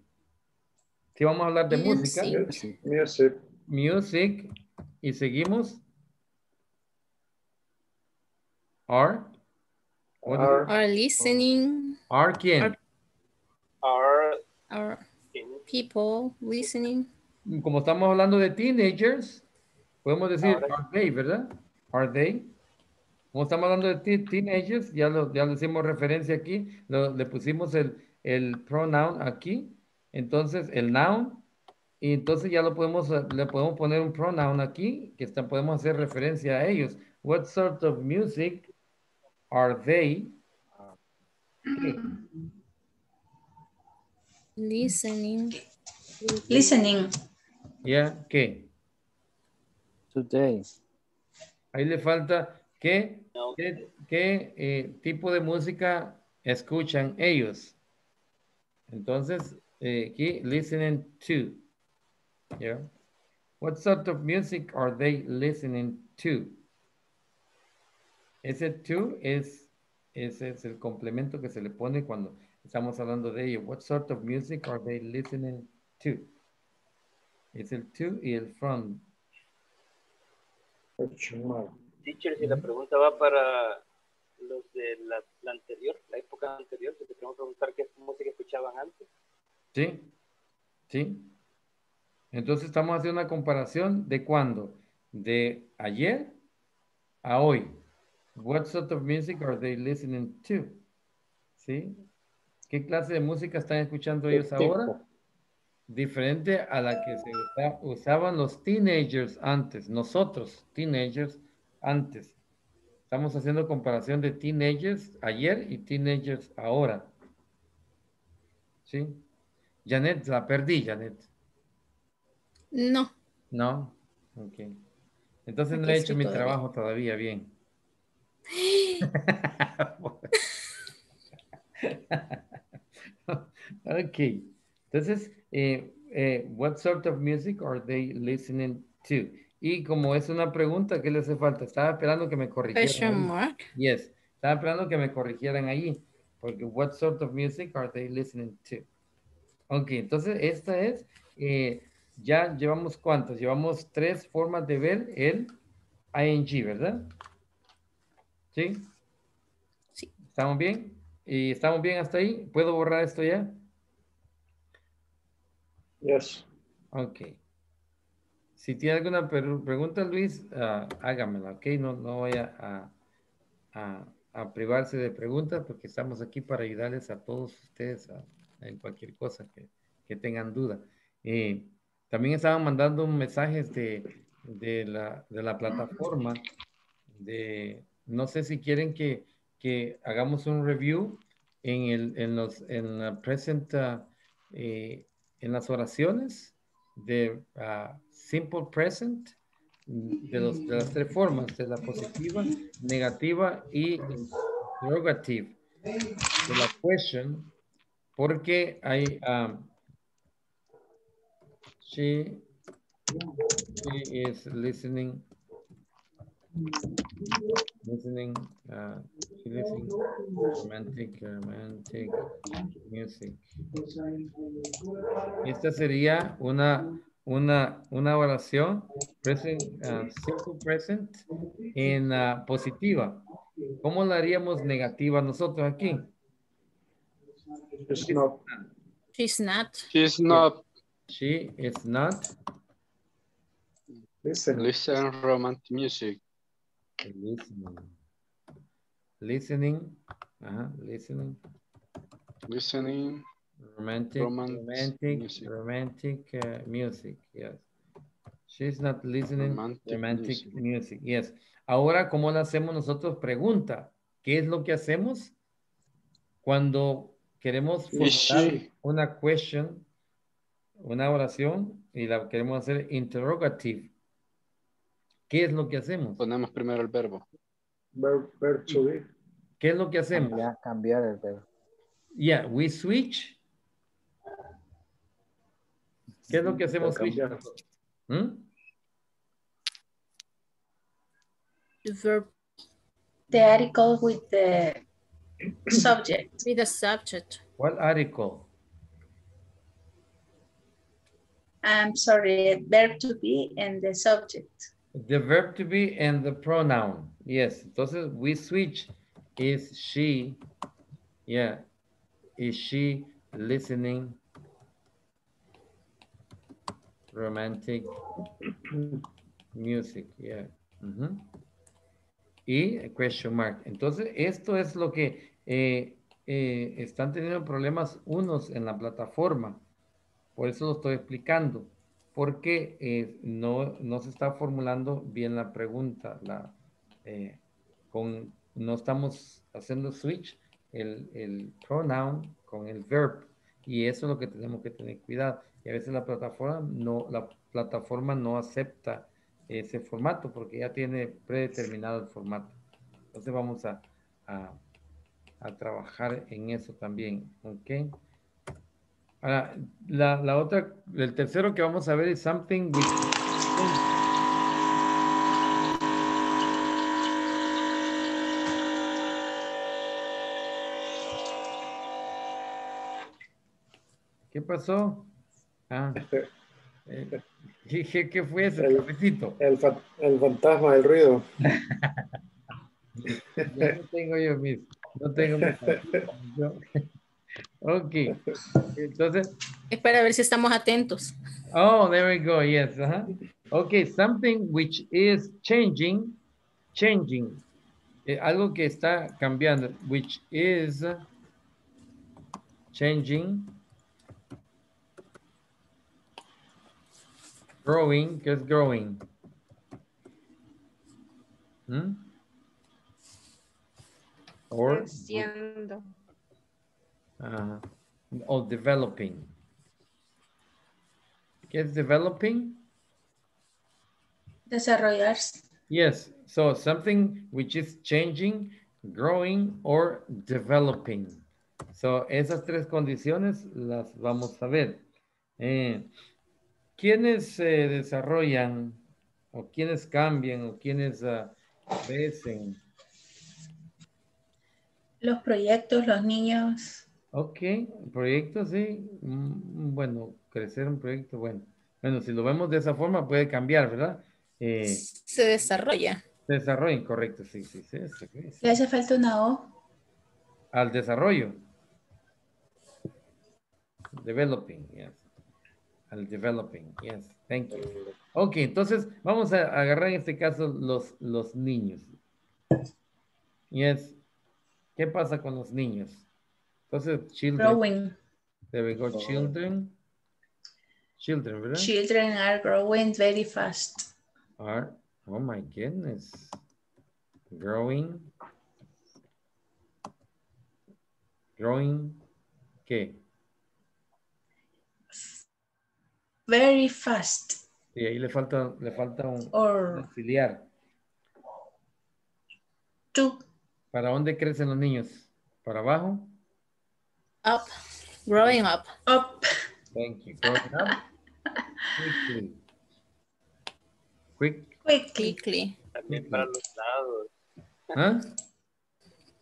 Si vamos a hablar de música. Music. Music. Music. Y seguimos. Are? Are, are listening. Are quién? Are, are people listening. Como estamos hablando de teenagers, podemos decir are, are they, ¿verdad? Are they. Como estamos hablando de teenagers, ya lo, ya le hicimos referencia aquí, lo, le pusimos el, el pronoun aquí, entonces el noun Y entonces ya lo podemos, le podemos poner un pronoun aquí, que está, podemos hacer referencia a ellos. What sort of music are they listening? Listening. Yeah, ¿qué? Today. Ahí le falta, ¿qué, no. qué, qué eh, tipo de música escuchan ellos? Entonces, eh, aquí, listening to. Yeah. What sort of music are they listening to? Ese to es, ese es el complemento que se le pone cuando estamos hablando de ello. What sort of music are they listening to? Es el to y el from. Teacher, si la pregunta va para los de la, la anterior, la época anterior, si te queremos preguntar qué música escuchaban antes. Sí, sí. Entonces estamos haciendo una comparación de cuándo, de ayer a hoy. What sort of music are they listening to? ¿Sí? ¿Qué clase de música están escuchando ellos ahora? Diferente a la que se usa, usaban los teenagers antes, nosotros, teenagers antes. Estamos haciendo comparación de teenagers ayer y teenagers ahora. ¿Sí? Jeanette, la perdí, Jeanette. No. No, ok. Entonces no he hecho mi trabajo todavía bien. Ok. Entonces, eh, eh, what sort of music are they listening to? Y como es una pregunta, ¿qué le hace falta? Estaba esperando que me corrigieran. Yes. Estaba esperando que me corrigieran allí. Porque what sort of music are they listening to? Ok, entonces esta es... Eh, ya llevamos cuántos, llevamos tres formas de ver el I N G, ¿verdad? ¿Sí? Sí. ¿Estamos bien? ¿Y estamos bien hasta ahí? ¿Puedo borrar esto ya? Yes. Ok. Si tiene alguna pregunta, Luis, uh, hágamela, ¿ok? No, no vaya a, a, a privarse de preguntas porque estamos aquí para ayudarles a todos ustedes a, a, en cualquier cosa que, que tengan duda. Eh, También estaban mandando mensajes de, de, la, de la plataforma. De, no sé si quieren que, que hagamos un review en, el, en, los, en, la present, uh, eh, en las oraciones de uh, simple present, de, los, de las tres formas, de la positiva, negativa y interrogative, de la question, porque hay... Um, She, she is listening, listening, uh, she listening romantic, romantic music. Esta sería una, una, una oración present, uh, simple present en uh, positiva. ¿Cómo la haríamos negativa nosotros aquí? She's not. She's not. She's not. She is not listening. Listen romantic music. Listening. Listening. Uh-huh. Listening. Listening. Romantic. Romance romantic. Music. Romantic uh, music. Yes. She's not listening. Romantic, romantic music. music. Yes. Ahora, ¿cómo lo hacemos nosotros? Pregunta. ¿Qué es lo que hacemos cuando queremos formular una question? Una oración y la queremos hacer interrogative. ¿Qué es lo que hacemos? Ponemos primero el verbo. Verb, verb to be. ¿Qué es lo que hacemos? Cambiar, cambiar el verbo. Yeah, we switch. ¿Qué es lo que hacemos? ¿Mm? The verb. The article with the subject. With the subject. What article? I'm sorry, verb to be and the subject. The verb to be and the pronoun. Yes. Entonces, we switch. Is she, yeah, is she listening romantic music? Yeah. Uh-huh. Y question mark. Entonces, esto es lo que eh, eh, están teniendo problemas unos en la plataforma. Por eso lo estoy explicando. porque eh, no, no se está formulando bien la pregunta. La, eh, con, no estamos haciendo switch el, el pronoun con el verb. Y eso es lo que tenemos que tener cuidado. Y a veces la plataforma no, la plataforma no acepta ese formato porque ya tiene predeterminado el formato. Entonces vamos a, a, a trabajar en eso también. Ok. Ahora, la, la otra, el tercero que vamos a ver es something with. ¿Qué pasó? Ah, eh, ¿qué, ¿Qué fue ese? El, cafecito. El, fa, el fantasma, el ruido. Yo no tengo yo mismo. No tengo mis yo. Ok. Entonces. Es para ver si estamos atentos. Oh, there we go. Yes. Uh-huh. Ok, something which is changing. Changing. Eh, algo que está cambiando. Which is changing. Growing, que es growing. ¿Mm? Or creciendo. Uh, or developing. ¿Qué es developing? Desarrollarse. Yes, so something which is changing, growing, or developing. So esas tres condiciones las vamos a ver. Eh, ¿Quiénes se eh, desarrollan o quiénes cambian o quiénes uh, crecen? Los proyectos, los niños. Ok, proyectos, sí. Bueno, crecer un proyecto, bueno. Bueno, si lo vemos de esa forma puede cambiar, ¿verdad? Eh, se desarrolla. Se desarrolla, correcto, sí, sí, sí. ¿Le hace falta una O? Al desarrollo. Developing, yes. Al developing, yes, thank you. Ok, entonces vamos a agarrar en este caso los, los niños. Yes, ¿qué pasa con los niños? Entonces, children. Growing. There we go, children. Children, ¿verdad? Children are growing very fast. Are, oh my goodness. Growing. Growing, ¿qué? Very fast. Y ahí le falta, le falta un, un auxiliar. Two. ¿Para dónde crecen los niños? ¿Para abajo? Up. Growing up. Up. Thank you. Growing up. Quickly. Quick. Quickly. Quickly. También para los lados. ¿Ah?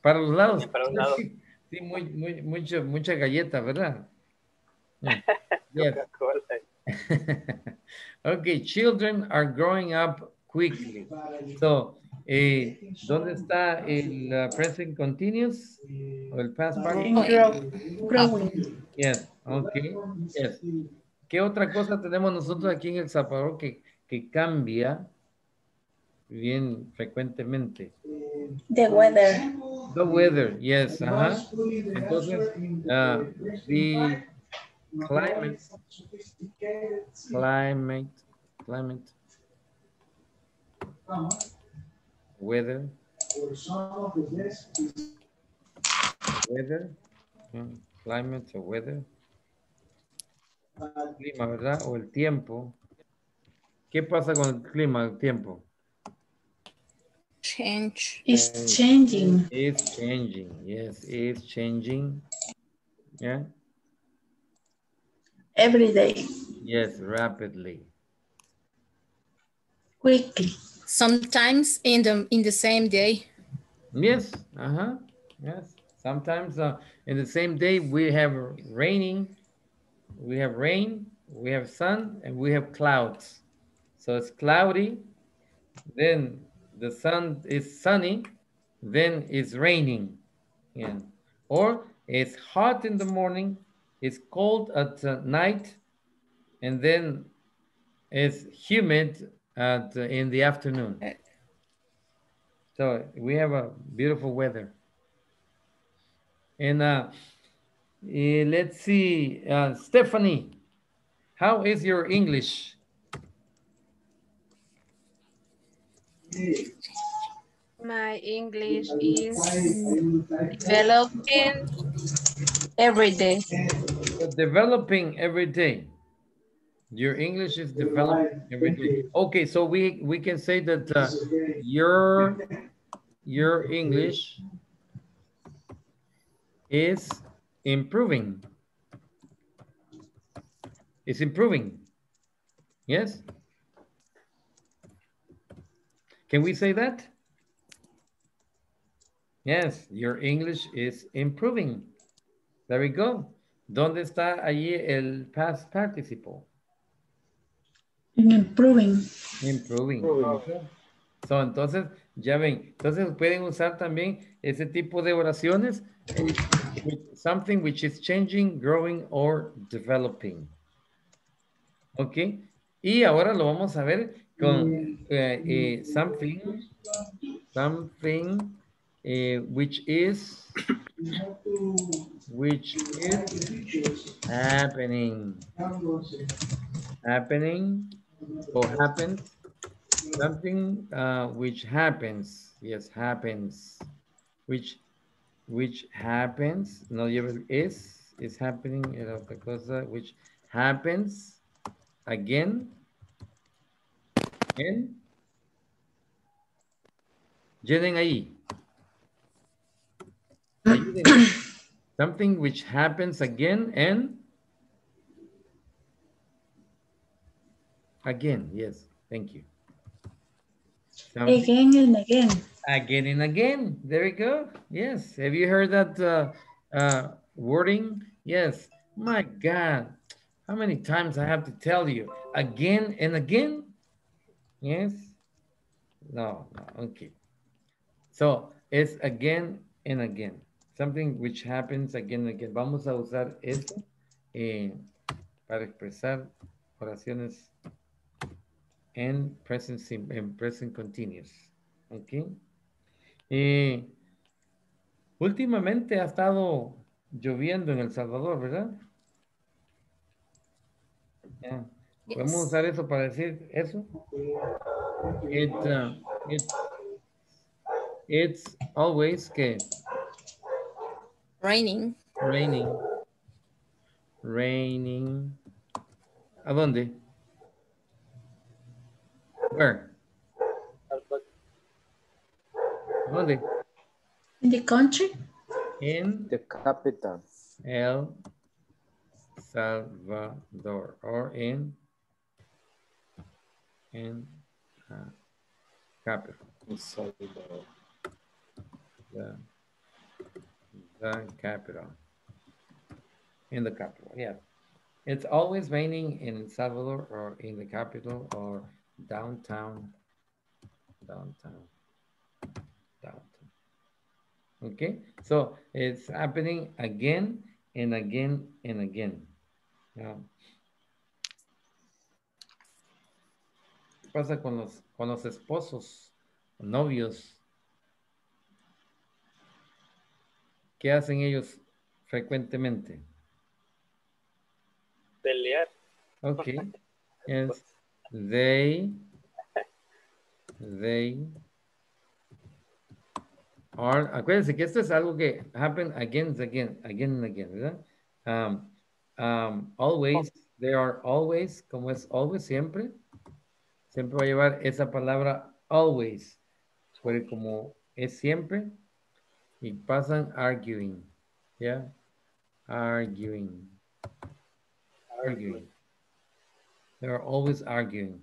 Para los lados. También para un lado. Sí, sí, muy, muy, mucho, mucha galleta, ¿verdad? Yes. Okay, children are growing up quickly. So, eh, ¿dónde está el uh, present continuous o el past participle? Growing. Yes, okay. Yes. ¿Qué otra cosa tenemos nosotros aquí en El Salvador que, que cambia bien frecuentemente? The weather. The weather, yes. Uh-huh. Entonces, uh, the Climate, climate, climate, weather, weather, climate o weather, clima, ¿verdad? O el tiempo. ¿Qué pasa con el clima, el tiempo? Change. It's changing. It's changing. Yes, it's changing. Yeah. Every day. Yes, rapidly. Quickly. Sometimes in the in the same day. Yes. Uh huh. Yes. Sometimes uh, in the same day we have raining, we have rain, we have sun, and we have clouds. So it's cloudy, then the sun is sunny, then it's raining. Yeah. Or it's hot in the morning. It's cold at uh, night, and then it's humid at, uh, in the afternoon. So we have a beautiful weather. And uh, eh, let's see, uh, Stephanie, how is your English? My English is developing every day. Developing every day. Your English is developing every day. Okay, so we, we can say that uh, your, your English is improving. It's improving. Yes? Can we say that? Yes, your English is improving. There we go. ¿Dónde está allí el past participle? In improving. Improving. Okay. So, entonces, ya ven. Entonces, pueden usar también ese tipo de oraciones. With something which is changing, growing, or developing. Okay. Y ahora lo vamos a ver con uh, uh, something. Something. Uh, which is which is happening happening or happened something uh, which happens yes happens which which happens no is is happening which happens again and llenen ahí. Something which happens again and again. Yes, thank you. Something. Again and again. Again and again. There we go. Yes. Have you heard that uh, uh, wording? Yes. My God. How many times I have to tell you? Again and again? Yes. No. no. Okay. So it's again and again. Something which happens again and again. Vamos a usar esto eh, para expresar oraciones en present, en present continuous. Ok. Eh, últimamente ha estado lloviendo en El Salvador, ¿verdad? Yeah. Yes. ¿Podemos usar eso para decir eso? It, uh, it, it's always que... Raining. Raining. Raining. ¿A dónde? Where? ¿A dónde? In the country. In the capital. El Salvador. Or in... In... Uh, capital. El Salvador. The, the capital, in the capital, yeah. It's always raining in El Salvador or in the capital or downtown, downtown, downtown. Okay, so it's happening again and again and again. Now, ¿qué pasa con los, con los esposos, novios? ¿Qué hacen ellos frecuentemente? Pelear. Okay. Yes. They, they are, acuérdense que esto es algo que happen again, again, again, again, ¿verdad? Um, um, always, they are always, como es always, siempre, siempre va a llevar esa palabra always, porque como es siempre, y pasan arguing, yeah, arguing, arguing. They are always arguing.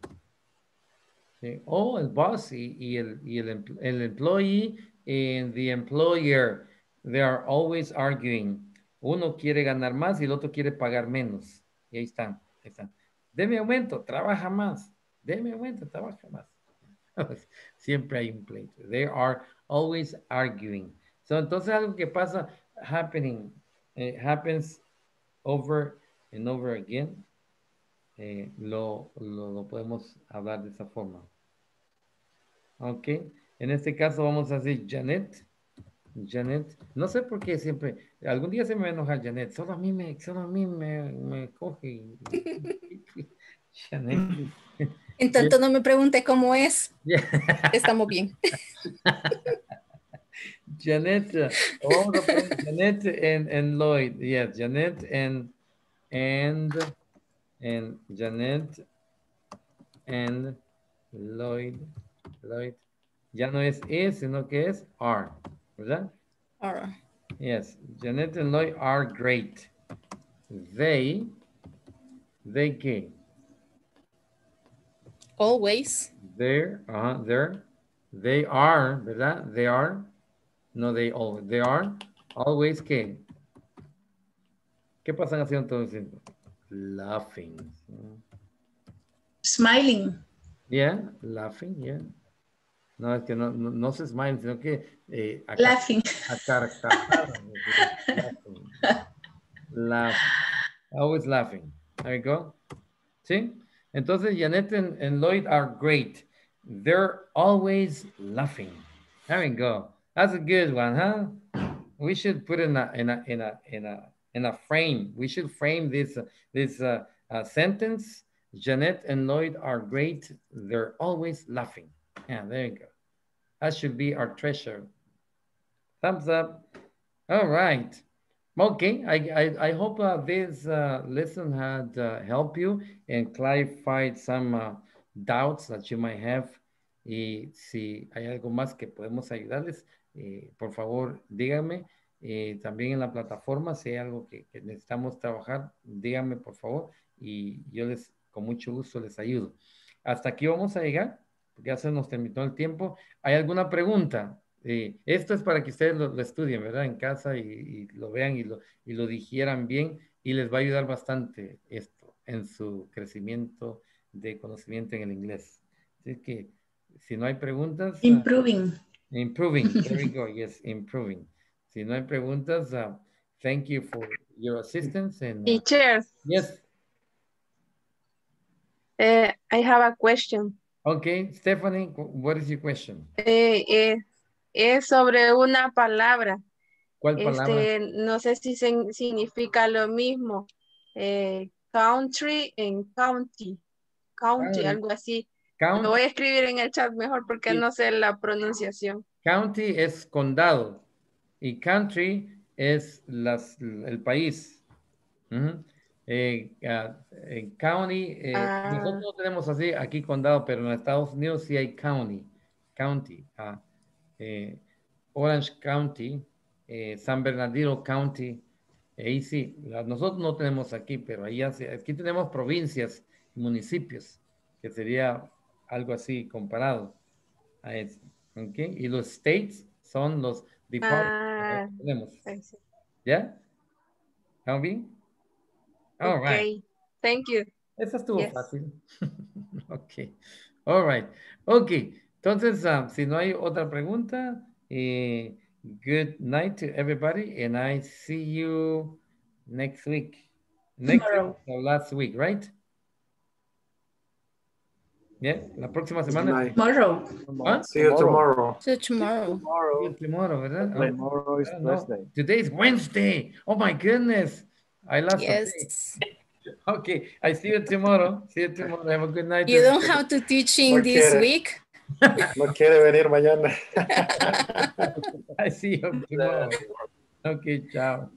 Okay. Oh, el boss y, y, el, y el, el employee and the employer, they are always arguing. Uno quiere ganar más y el otro quiere pagar menos. Y ahí están, ahí están. Deme aumento, trabaja más. Deme aumento, trabaja más. Siempre hay un pleito. They are always arguing. So, entonces algo que pasa, happening, eh, happens over and over again, eh, lo, lo, lo podemos hablar de esa forma. Ok, en este caso vamos a decir Jeanette, Jeanette, no sé por qué siempre, algún día se me va a enojar Jeanette, solo a mí me, solo a mí me, me coge. En tanto no me pregunte cómo es. Estamos bien. Jeanette, all the friends, Jeanette and, and Lloyd. Yes, Jeanette and and and Jeanette and Lloyd. Lloyd. Ya no es is, sino que es are, ¿verdad? Are. Yes, Jeanette and Lloyd are great. They, they qué? Always. They're, uh, they're, they are, ¿verdad? They are. No, they always, they are. Always qué? ¿Qué pasan haciendo todo el tiempo? Laughing. Smiling. Yeah, laughing, yeah. No, es que no, no, no se smile, sino que... Eh, a laughing. A carcajadas. Laughing. Laughing. Always laughing. There you go. ¿Sí? Entonces, Jeanette and, and Lloyd are great. They're always laughing. There we go. That's a good one, huh? We should put in a, in a, in a, in a, in a frame. We should frame this, this uh, uh, sentence. Jeanette and Lloyd are great. They're always laughing. Yeah, there you go. That should be our treasure. Thumbs up. All right. Okay. I I, I hope uh, this uh, lesson had uh, helped you and clarified some uh, doubts that you might have. Y si hay algo más que podemos ayudarles, eh, por favor, díganme. Eh, también en la plataforma, si hay algo que, que necesitamos trabajar, díganme, por favor. Y yo les, con mucho gusto, les ayudo. Hasta aquí vamos a llegar. Ya se nos terminó el tiempo. ¿Hay alguna pregunta? Eh, esto es para que ustedes lo, lo estudien, ¿verdad? En casa y, y lo vean y lo, y lo digieran bien, y les va a ayudar bastante esto en su crecimiento de conocimiento en el inglés. Así que si no hay preguntas... Improving. Uh, improving. There we go. Yes, improving. Si no hay preguntas, uh, thank you for your assistance. And, uh, teachers. Yes. Uh, I have a question. Okay, Stephanie, what is your question? Eh, eh, es sobre una palabra. ¿Cuál palabra? Este, no sé si se, significa lo mismo. Eh, country and county. County, ah, algo así. Count. Lo voy a escribir en el chat mejor porque sí. No sé la pronunciación. County es condado y country es las, el país. Uh-huh. Eh, uh, eh, county, eh, ah. Nosotros no tenemos así aquí condado, pero en Estados Unidos sí hay county, county, uh, eh, Orange County, eh, San Bernardino County, ahí eh, sí, nosotros no tenemos aquí, pero ahí hace, aquí tenemos provincias, municipios, que sería algo así comparado a eso, okay. Y los states son los departments, ah. que tenemos, ¿ya? ¿Estamos bien? All right. Okay. Thank you. Esa estuvo yes. fácil. Okay. All right. Okay. Entonces, um, si no hay otra pregunta, eh, good night to everybody, and I see you next week. Next Tomorrow. Week, or last week, right? Yeah. La próxima semana. Tomorrow. Huh? See you tomorrow. See you tomorrow. Tomorrow. See you tomorrow, ¿verdad? Tomorrow is Wednesday. Today is Wednesday. Oh my goodness. I love yes. Okay, I see you tomorrow. See you tomorrow. Have a good night. You don't have to teaching no this quiere. Week. No quiere venir mañana. I see you tomorrow. Okay, ciao.